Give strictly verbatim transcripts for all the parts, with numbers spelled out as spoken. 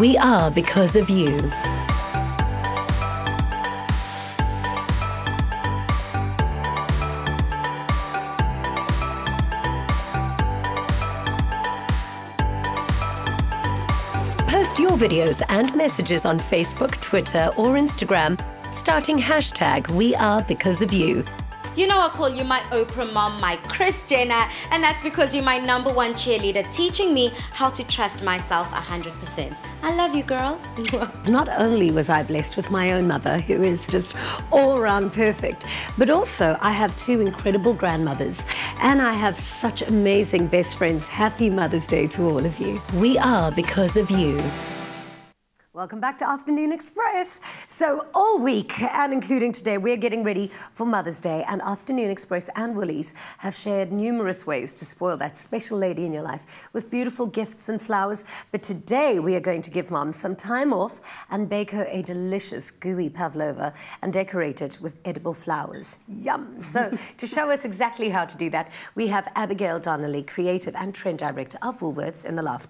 We are because of you. Post your videos and messages on Facebook, Twitter or Instagram, starting hashtag We Are Because of You. You know, I call you my Oprah mom, my Kris Jenner, and that's because you're my number one cheerleader, teaching me how to trust myself one hundred percent. I love you, girl. Not only was I blessed with my own mother, who is just all around perfect, but also I have two incredible grandmothers, and I have such amazing best friends. Happy Mother's Day to all of you. We are because of you. Welcome back to Afternoon Express. So all week, and including today, we're getting ready for Mother's Day, and Afternoon Express and Woolies have shared numerous ways to spoil that special lady in your life with beautiful gifts and flowers. But today we are going to give Mum some time off and bake her a delicious gooey pavlova and decorate it with edible flowers. Yum! So to show us exactly how to do that, we have Abigail Donnelly, creative and trend director of Woolworths, in the loft.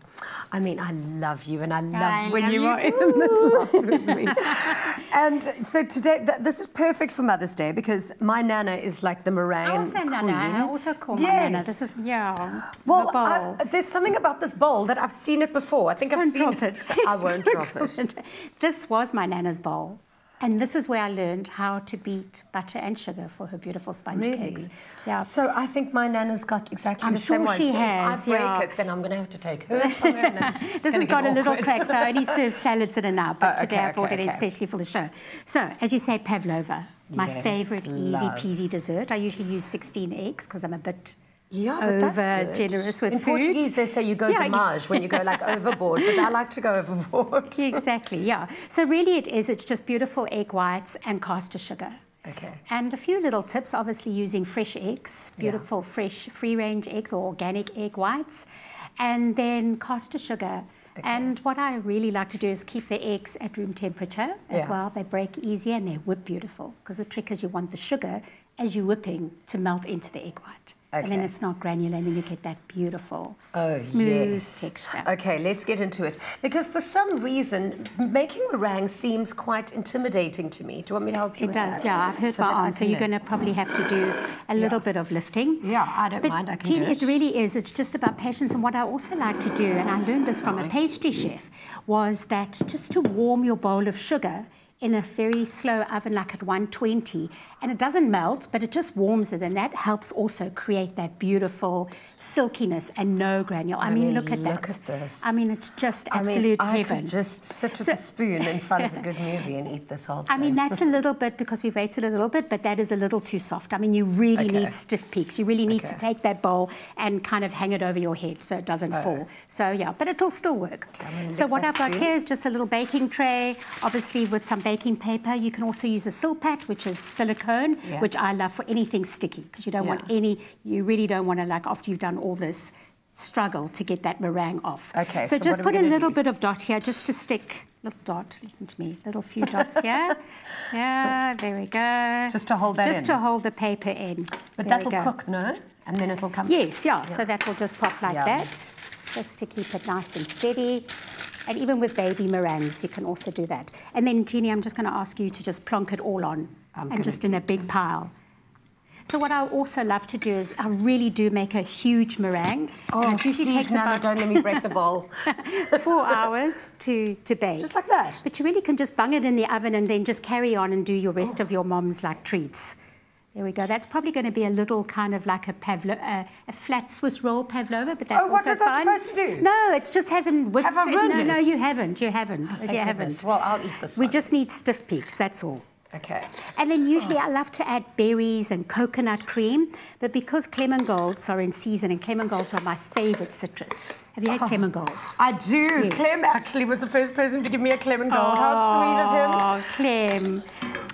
I mean, I love you, and I love I when love you are in this loft with me. And so today, th this is perfect for Mother's Day because my nana is like the meringue I also queen. Nana. I also call yes. my nana. This is yeah. Well, the bowl. I, there's something about this bowl that I've seen it before. I think Just I've don't seen drop it. it. I won't drop it. it. This was my nana's bowl, and this is where I learned how to beat butter and sugar for her beautiful sponge really? cakes. Yeah. So I think my nana's got exactly I'm the sure same one. I'm sure she has. So if I break yeah. it, then I'm going to have to take her. This has got a little crack, so I only serve salads in and out, but oh, okay, today I bought okay, it okay. especially for the show. So, as you say, pavlova, my yes, favourite easy-peasy dessert. I usually use sixteen eggs because I'm a bit yeah, over-generous with in food. In Portuguese, they say you go yeah, damage when you go, like, overboard, but I like to go overboard. Exactly, yeah. So really it is, it's just beautiful egg whites and caster sugar. Okay. And a few little tips, obviously using fresh eggs, beautiful yeah. fresh free-range eggs or organic egg whites, and then caster sugar. Okay. And what I really like to do is keep the eggs at room temperature as yeah. well. They break easier and they whip beautiful, because the trick is you want the sugar as you're whipping to melt into the egg white. Okay. And then it's not granular, and then you get that beautiful, oh, smooth yes. texture. Okay, let's get into it. Because for some reason, making meringue seems quite intimidating to me. Do you want me to help you it with does, that? It does, yeah. I've heard so my aunt, so you're going to probably have to do a little yeah. bit of lifting. Yeah, I don't but mind, I can Jean, do it. It really is. It's just about patience. And what I also like to do, and I learned this from a pastry chef, was that just to warm your bowl of sugar in a very slow oven, like at one twenty, and it doesn't melt, but it just warms it, and that helps also create that beautiful silkiness and no granule. I, I mean, mean, look at that. Look at this. I mean, it's just I absolute mean, I heaven. I could just sit with so, a spoon in front of a good movie and eat this whole thing. I mean, that's a little bit, because we waited a little bit, but that is a little too soft. I mean, you really okay. need stiff peaks. You really need okay. to take that bowl and kind of hang it over your head so it doesn't oh. fall. So yeah, but it'll still work. Okay, so what I've got here is just a little baking tray, obviously with some baking paper. You can also use a silpat, which is silicone, yeah. which I love for anything sticky, because you don't yeah. want any, you really don't want to, like, after you've done all this, struggle to get that meringue off. Okay. So, so just put a little do? bit of dot here, just to stick, little dot, listen to me, little few dots here. Yeah, there we go. Just to hold that just in? Just to hold the paper in. But there that'll cook, no? And then it'll come? Yes, yeah, yeah. so that will just pop like yeah. that, just to keep it nice and steady. And even with baby meringues, you can also do that. And then, Jeannie, I'm just going to ask you to just plonk it all on, I'm and just in a big pile. So what I also love to do is I really do make a huge meringue. Oh, and it usually please, takes Nana, about don't let me break the bowl. Four hours to, to bake. Just like that? But you really can just bung it in the oven and then just carry on and do your rest oh. of your mom's, like, treats. There we go. That's probably going to be a little kind of like a pavlo, uh, a flat Swiss roll pavlova, but that's oh, also fine. Oh, what was I supposed to do? No, it just hasn't worked. Have I ruined it? No, no, you haven't. You haven't. Oh, thank you haven't. Well, I'll eat this one. We just need stiff peaks, that's all. Okay. And then usually oh. I love to add berries and coconut cream, but because ClemenGolds are in season, and ClemenGolds are my favourite citrus. Have you had oh, ClemenGolds? I do. Yes. Clem actually was the first person to give me a ClemenGold. Oh, how sweet of him. Oh, Clem.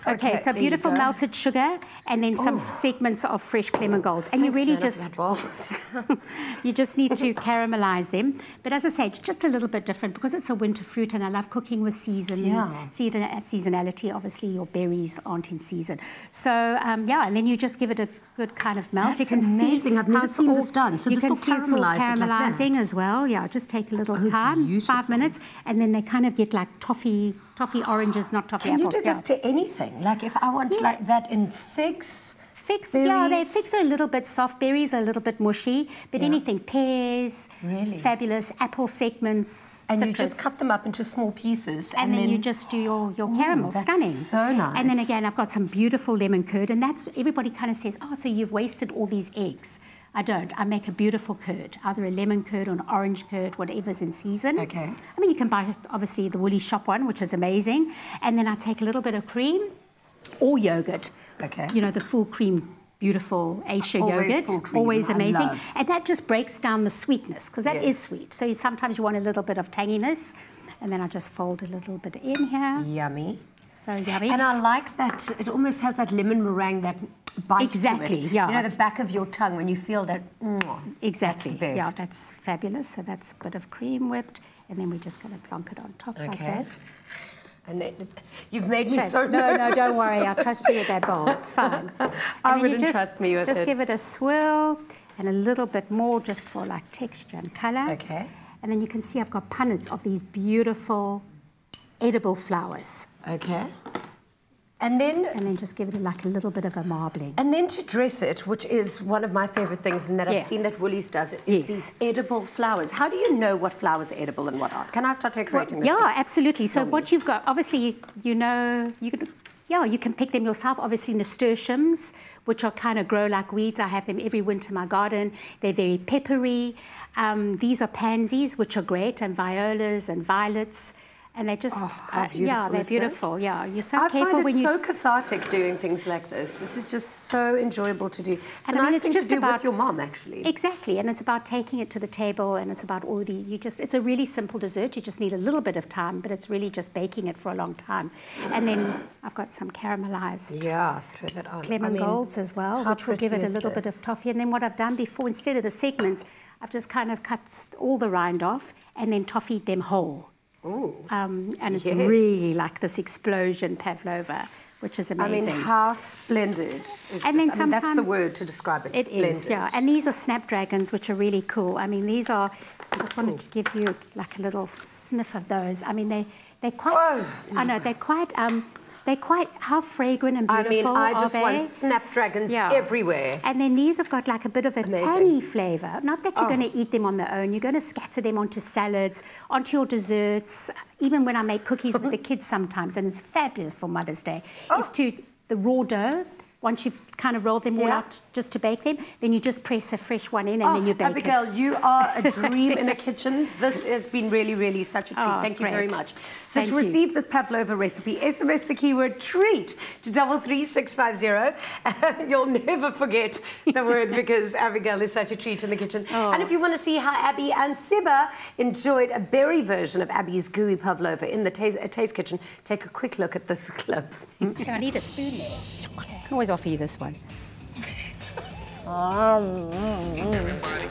Okay, okay, so beautiful melted sugar, and then some Ooh. segments of fresh ClemenGolds. And you really just, you just need to caramelise them. But as I say, it's just a little bit different because it's a winter fruit and I love cooking with season. Yeah. Season, seasonality, obviously your berries aren't in season. So um, yeah, and then you just give it a good kind of melt. That's you can amazing, see I've never seen all, this done. So you this can will see it's all caramelising like as well. Yeah, just take a little oh, time, beautiful. five minutes, and then they kind of get like toffee, toffee oranges, not toffee can apples. Can you do this yeah. to anything? Like if I want yeah. like that in figs? Figs, berries. yeah, they, figs are a little bit soft, berries are a little bit mushy, but yeah. anything, pears, really? fabulous, apple segments, and citrus. You just cut them up into small pieces. And, and then, then you just do your, your ooh, caramel, that's stunning. so nice. And then again, I've got some beautiful lemon curd, and that's, everybody kind of says, oh, so you've wasted all these eggs. I don't. I make a beautiful curd, either a lemon curd or an orange curd, whatever's in season. Okay. I mean, you can buy, obviously, the Woolies shop one, which is amazing. And then I take a little bit of cream or yogurt. Okay. You know, the full cream, beautiful Asia always yogurt. Full cream. Always amazing. And that just breaks down the sweetness, because that yes. is sweet. So you, sometimes you want a little bit of tanginess. And then I just fold a little bit in here. Yummy. So yummy. And I like that. It almost has that lemon meringue, that... bite exactly, to it. yeah. You know, the back of your tongue when you feel that. Mm, exactly. That's the best. Yeah, that's fabulous. So that's a bit of cream whipped, and then we're just going to plonk it on top okay. like that. And then, you've made me Shane, so no, nervous. No, no, don't worry. I trust you with that bowl. It's fine. And I then wouldn't you just, trust me with just it. Just give it a swirl and a little bit more, just for like texture and colour. Okay. And then you can see I've got punnets of these beautiful edible flowers. Okay. And then, and then just give it a, like a little bit of a marbling. And then to dress it, which is one of my favourite things and that yeah. I've seen that Woolies does, is yes. these edible flowers. How do you know what flowers are edible and what aren't? Can I start decorating well, this? Yeah, thing? absolutely. So Tell what me. you've got, obviously, you know, you can, yeah, you can pick them yourself. Obviously, nasturtiums, which are kind of grow like weeds. I have them every winter in my garden. They're very peppery. Um, these are pansies, which are great, and violas and violets. And they just, oh, uh, yeah, they're beautiful. This? Yeah, you're so I careful find it when you. so cathartic doing things like this. This is just so enjoyable to do. It's and a I mean, nice it's thing just to do about, with your mum, actually. Exactly, and it's about taking it to the table, and it's about all the. You just, it's a really simple dessert. You just need a little bit of time, but it's really just baking it for a long time. And then I've got some caramelised. Yeah, throw that on. ClemenGolds I mean, as well, which will give it a little this? bit of toffee. And then what I've done before, instead of the segments, I've just kind of cut all the rind off and then toffied them whole. Um, and it's yes. really like this explosion pavlova, which is amazing. I mean, how splendid is and this? Then I mean, that's the word to describe it, it splendid. Is, yeah. And these are snapdragons, which are really cool. I mean, these are, I just wanted Ooh. to give you like a little sniff of those. I mean, they, they're quite, Whoa. I know, they're quite, um, they're quite, how fragrant and beautiful I mean, I just they? want snapdragons yeah. everywhere. And then these have got like a bit of a Amazing. tangy flavour. Not that you're oh. going to eat them on their own. You're going to scatter them onto salads, onto your desserts. Even when I make cookies with the kids sometimes, and it's fabulous for Mother's Day, oh. is to the raw dough. Once you've kind of rolled them yeah. all out just to bake them, then you just press a fresh one in and oh, then you bake Abigail, it. Abigail, you are a dream in a kitchen. This has been really, really such a treat. Oh, Thank great. you very much. So Thank to receive you. this pavlova recipe, S M S the keyword TREAT to double three six five zero. And you'll never forget the word because Abigail is such a treat in the kitchen. Oh. And if you want to see how Abby and Siba enjoyed a berry version of Abby's gooey pavlova in the Taste, uh, taste Kitchen, take a quick look at this clip. I need a spoon there. I can always offer you this one. um, mm, mm.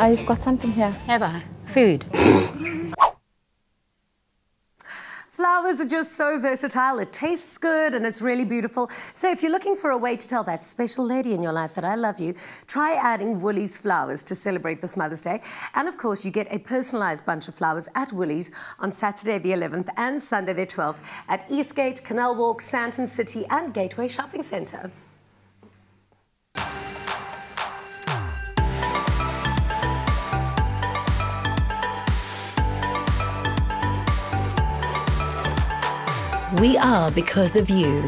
Oh, you've got something here. Have I? Food. Flowers are just so versatile. It tastes good and it's really beautiful. So if you're looking for a way to tell that special lady in your life that I love you, try adding Woolies flowers to celebrate this Mother's Day. And of course, you get a personalised bunch of flowers at Woolies on Saturday the eleventh and Sunday the twelfth at Eastgate, Canal Walk, Sandton City and Gateway Shopping Centre. We are because of you.